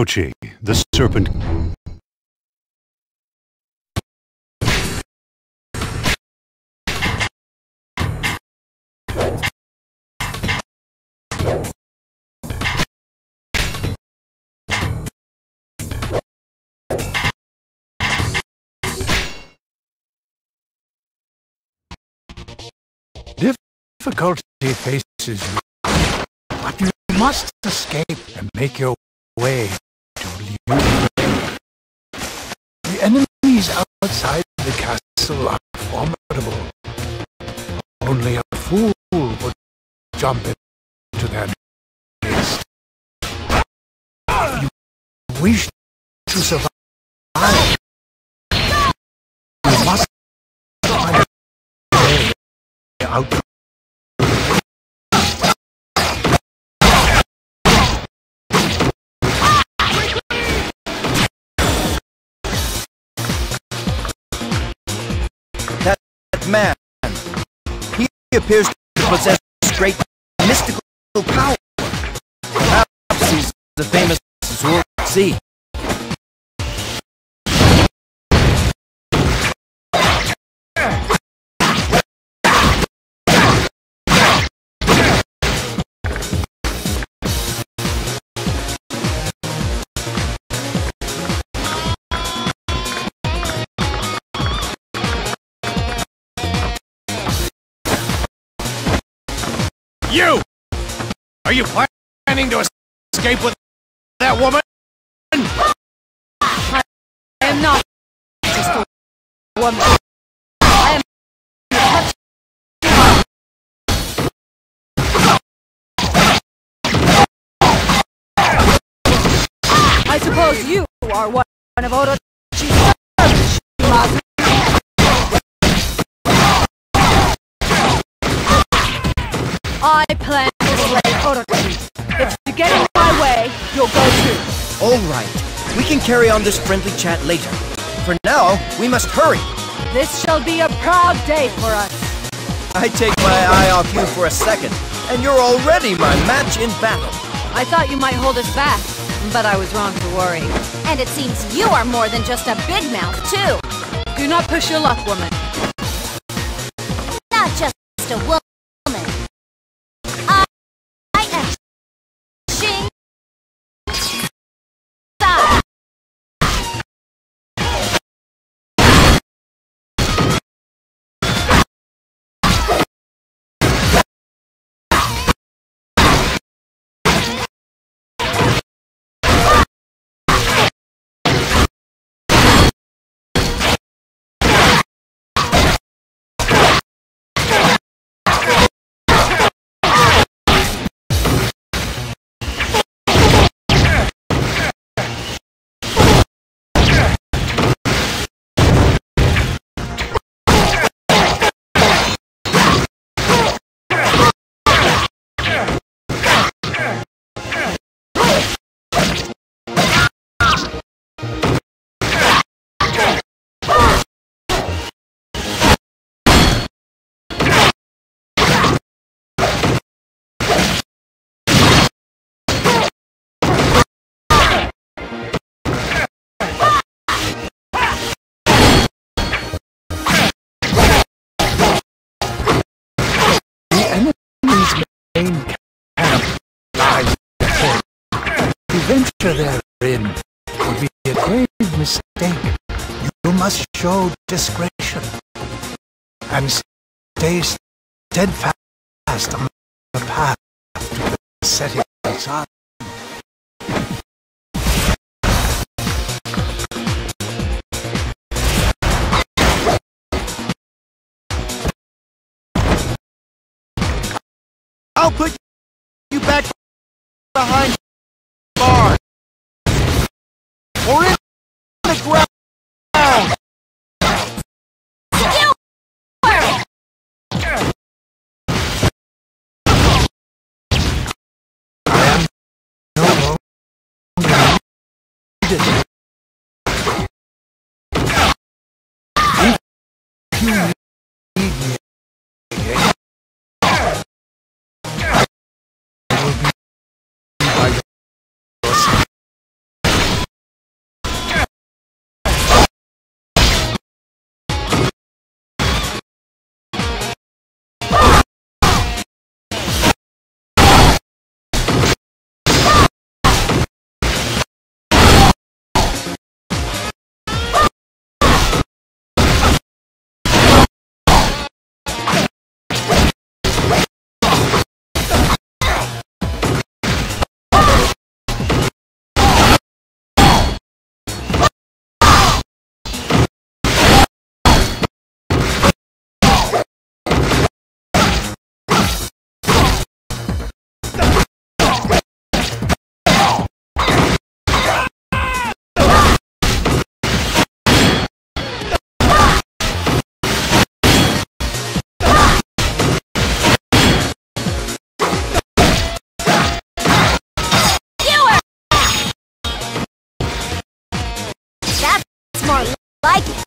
Orochi, the Serpent. Difficulty faces you, but you must escape and make your way to Liu. The enemies outside the castle are formidable. Only a fool would jump into their nest. If you wish to survive, you must find a way out. Man. He appears to possess great mystical power. Perhaps he's the famous Zorzi. You! Are you planning to escape with that woman? I am not just a woman. I am I suppose you are one of Orochi's servants. I plan to slay Orochi. If you get in my way, you'll go too. Alright, we can carry on this friendly chat later. For now, we must hurry. This shall be a proud day for us. I take my eye off you for a second, and you're already my match in battle. I thought you might hold us back, but I was wrong to worry. And it seems you are more than just a big mouth, too. Do not push your luck, woman. Not just a woman. Venture therein would be a grave mistake. You must show discretion and stay steadfast on the path to the setting sun. I'll put you back behind. Or in the ground! You are! I am no longer needed. If you need me again, I will be by your side. Like it.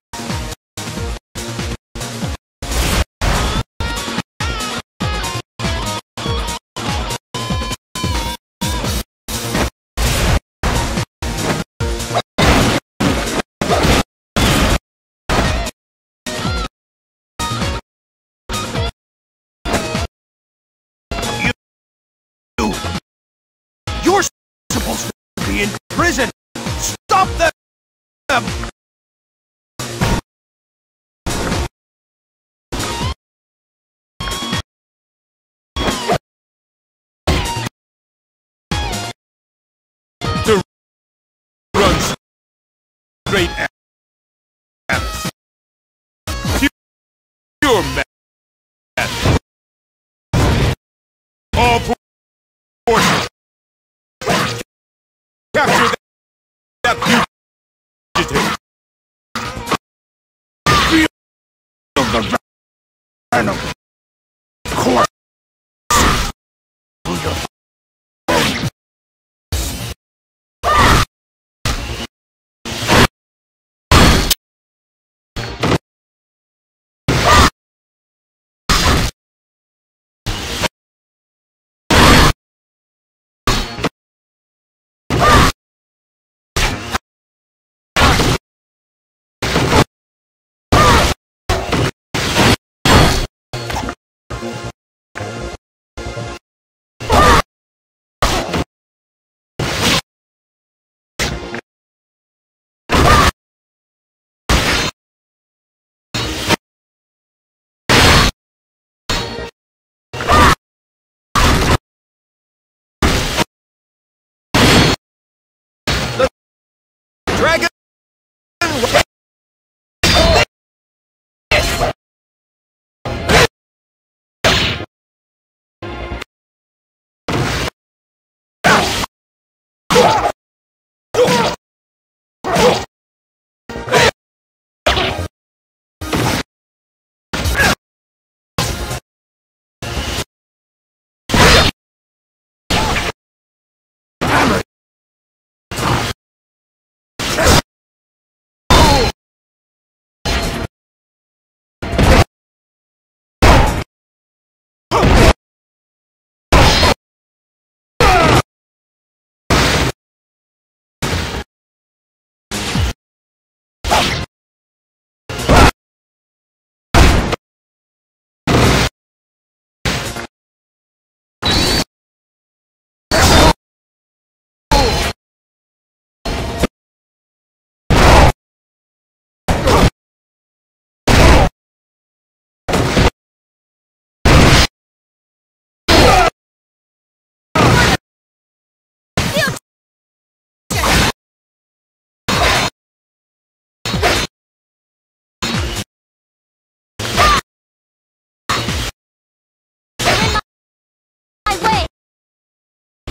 You're supposed to be in prison. Stop them! Runs straight at us. You're mad. All forces. Capture that fugitive. Feel the random corpse. Dragon!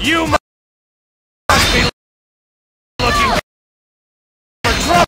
You must be looking for trouble.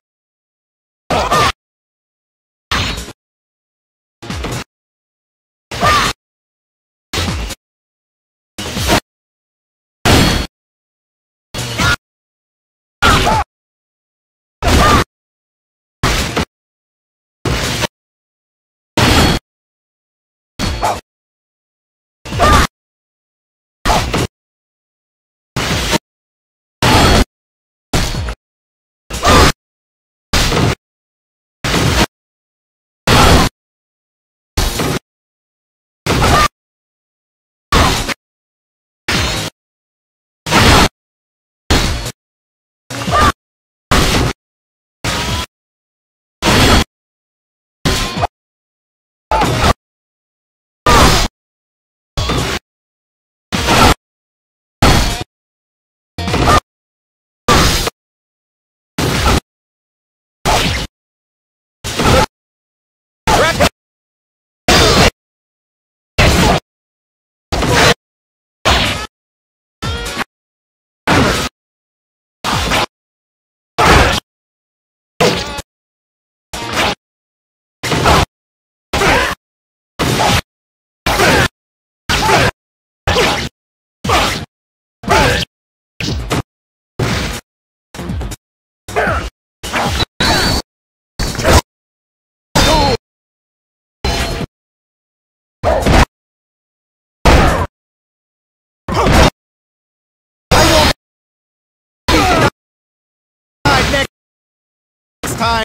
time.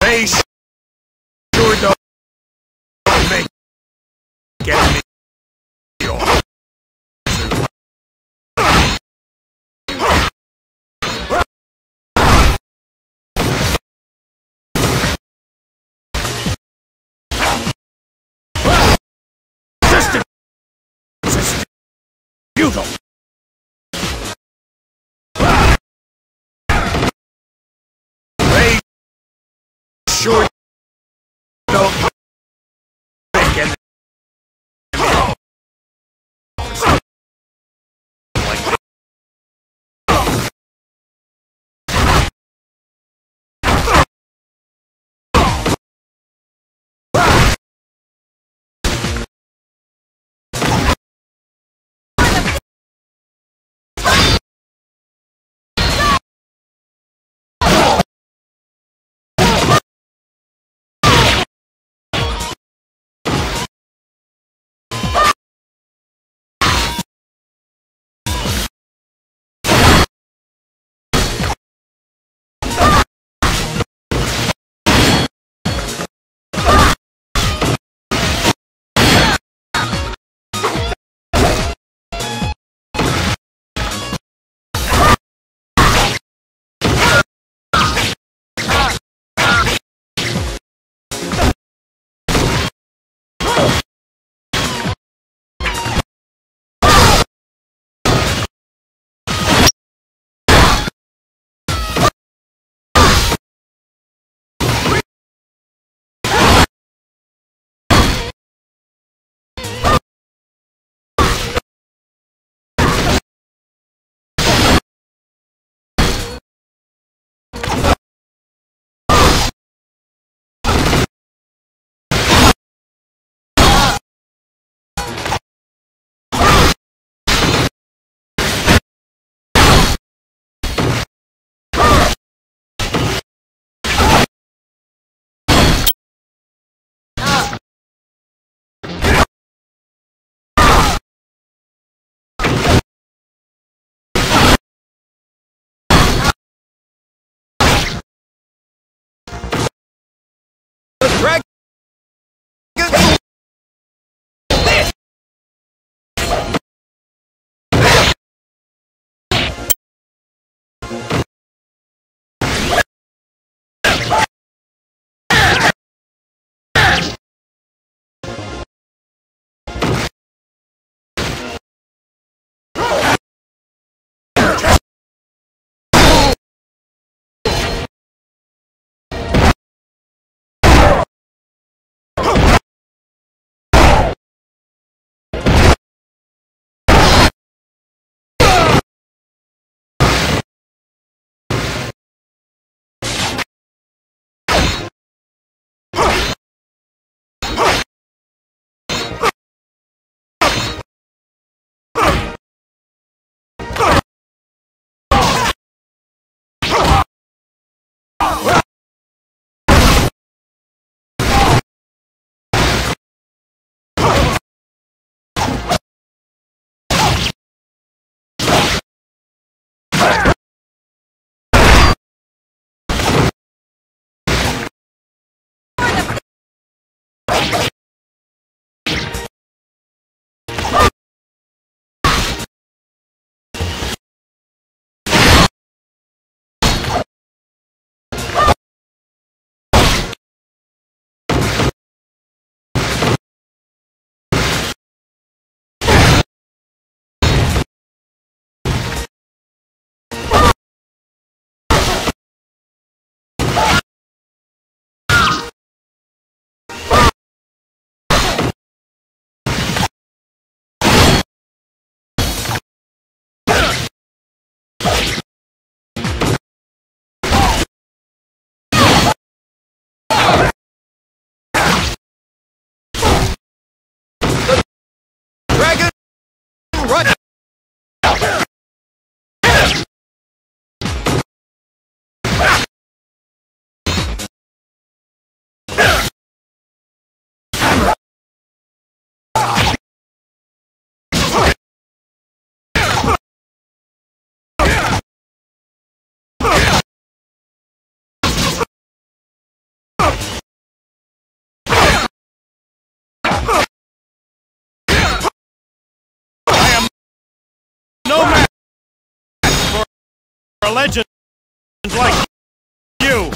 They sure don't make it. Sure. are legends like you.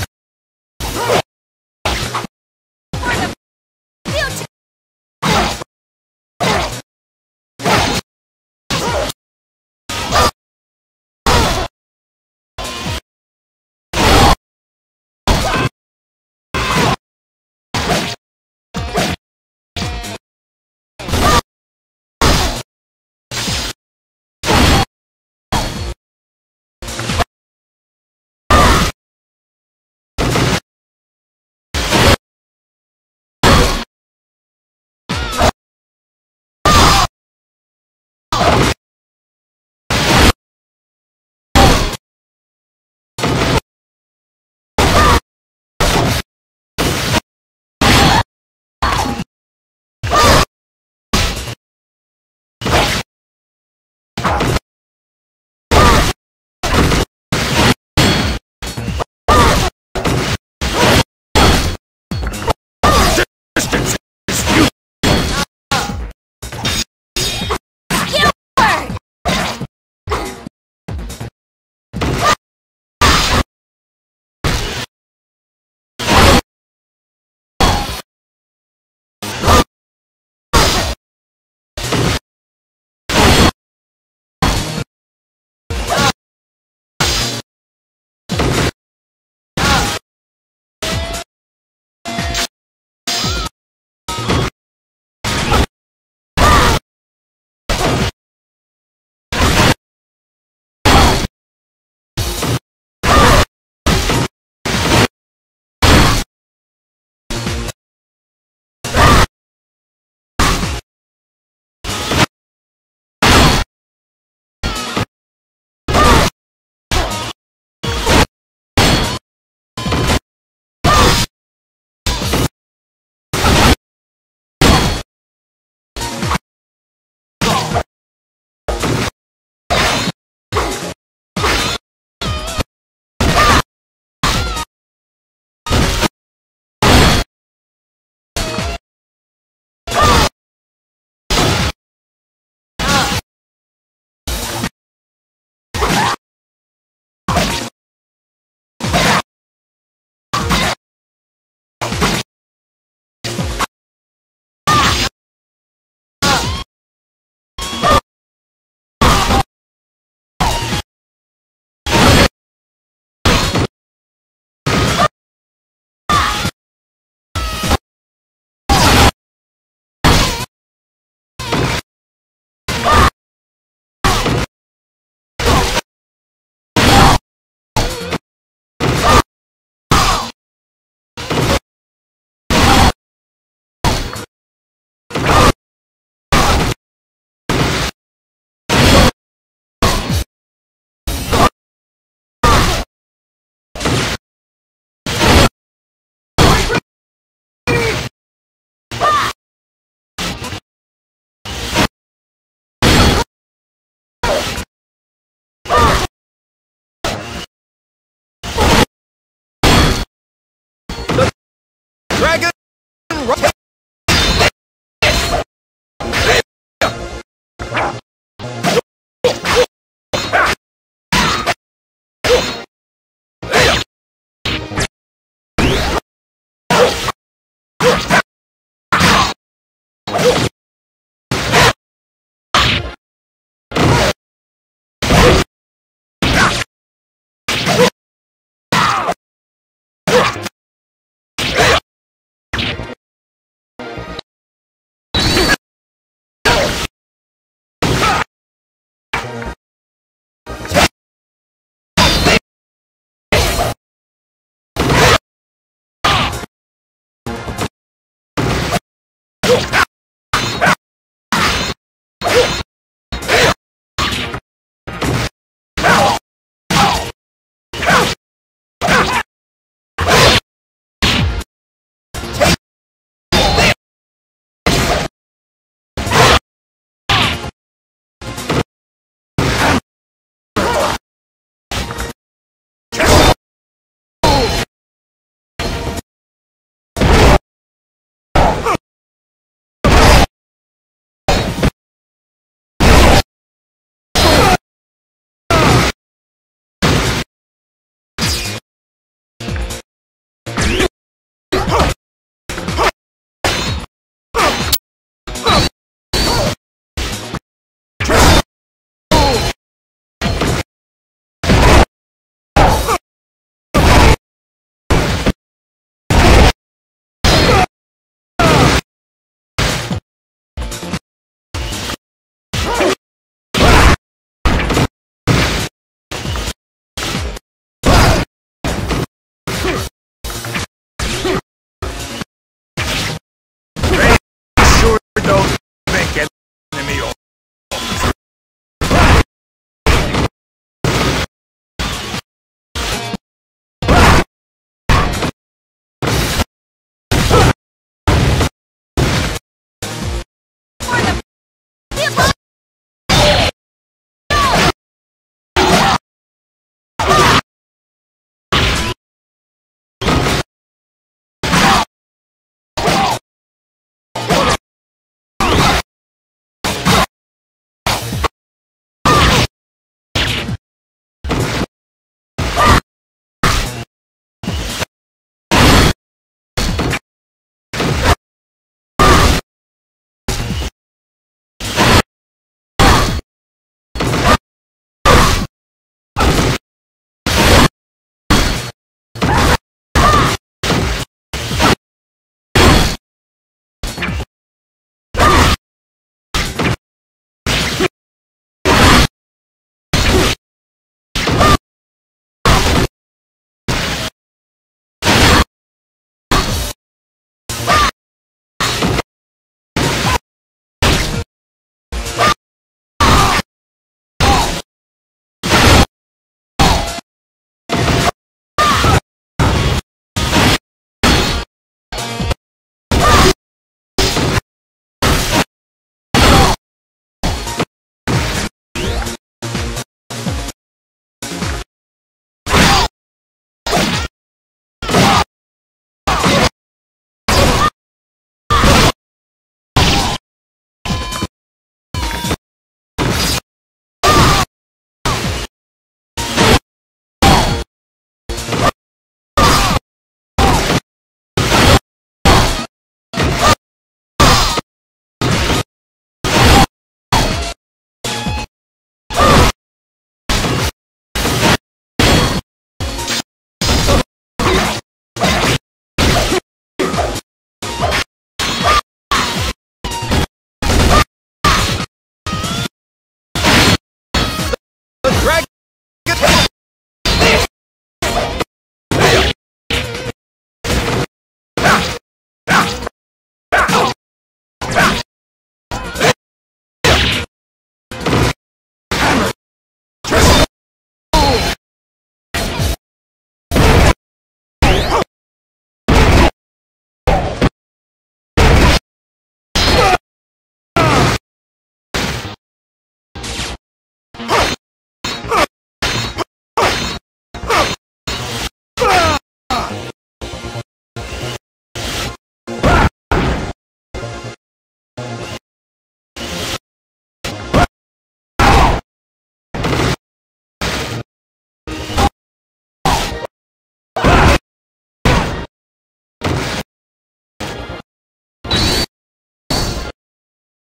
don't make an enemy of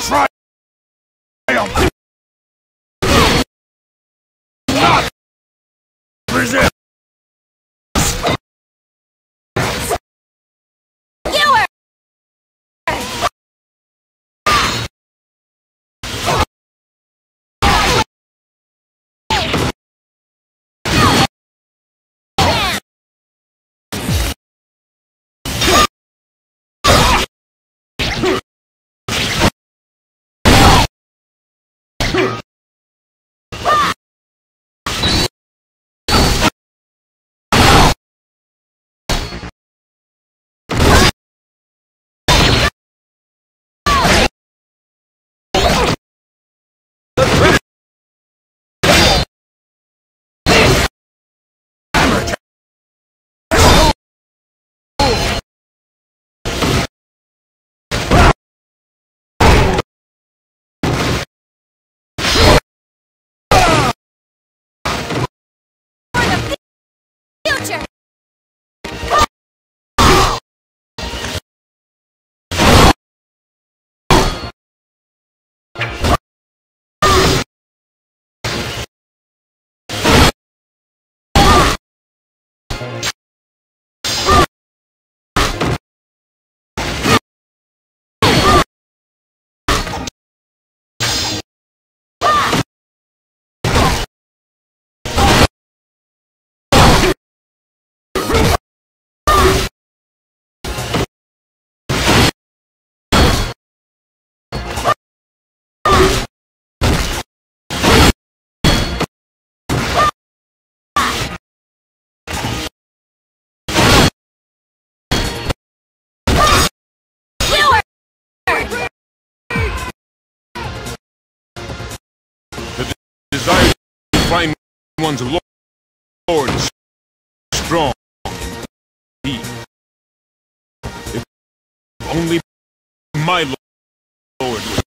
triumph. Not resist. Desire to find one's Lord is strong. He. If only my Lord was still alive.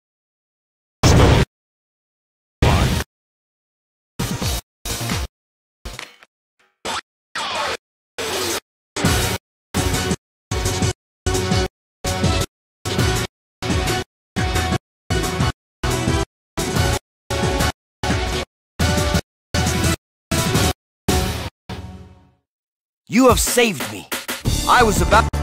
You have saved me. I was about to...